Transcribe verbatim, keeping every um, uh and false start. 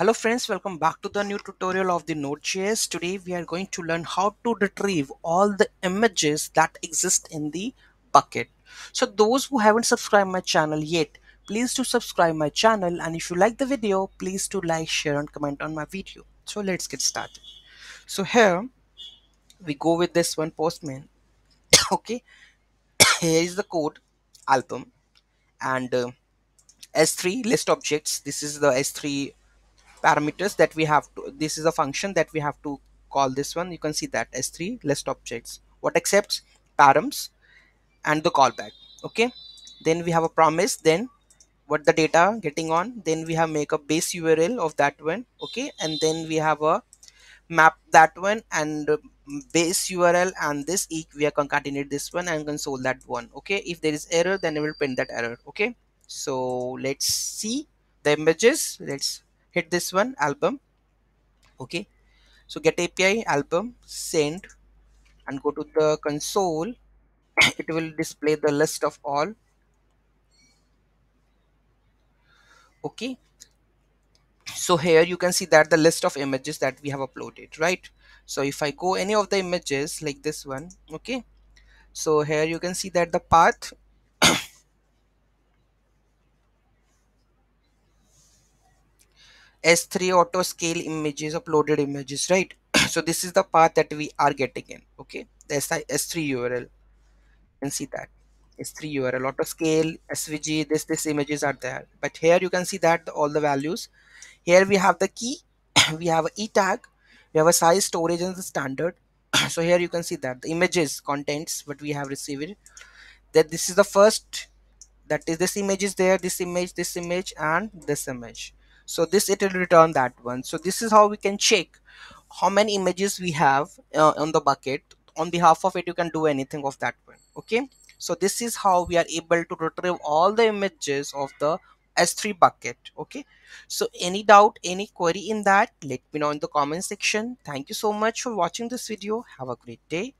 Hello friends, welcome back to the new tutorial of the Node.js. Today we are going to learn how to retrieve all the images that exist in the bucket. So those who haven't subscribed my channel yet, please do subscribe my channel, and if you like the video, please do like, share and comment on my video. So let's get started. So here we go with this one, Postman. Okay, here is the code, album and uh, S three list objects. This is the S three parameters that we have to, this is a function that we have to call this one. You can see that S three list objects, what accepts params and the callback. Okay, then we have a promise, then what the data getting on, then we have make a base U R L of that one. Okay, and then we have a map that one and base U R L, and this eq we are concatenate this one and console that one. Okay, if there is error then we will print that error. Okay, so let's see the images. Let's hit this one, album. Okay, so get A P I album, send, and go to the console. It will display the list of all. Okay, so here you can see that the list of images that we have uploaded, right? So if I go any of the images like this one, okay, so here you can see that the path S three auto scale images, uploaded images, right? So this is the path that we are getting in. Okay, the S three U R L, you can see that S three U R L, auto scale, S V G, this this images are there. But here you can see that the, all the values. Here we have the key, we have an E tag, we have a size, storage and the standard. So here you can see that the images contents what we have received, that this is the first, that is this image is there, this image, this image and this image. So this, it will return that one. So this is how we can check how many images we have uh, on the bucket. On behalf of it, you can do anything of that one. Okay, so this is how we are able to retrieve all the images of the S three bucket. Okay, so any doubt, any query in that, let me know in the comment section. Thank you so much for watching this video. Have a great day.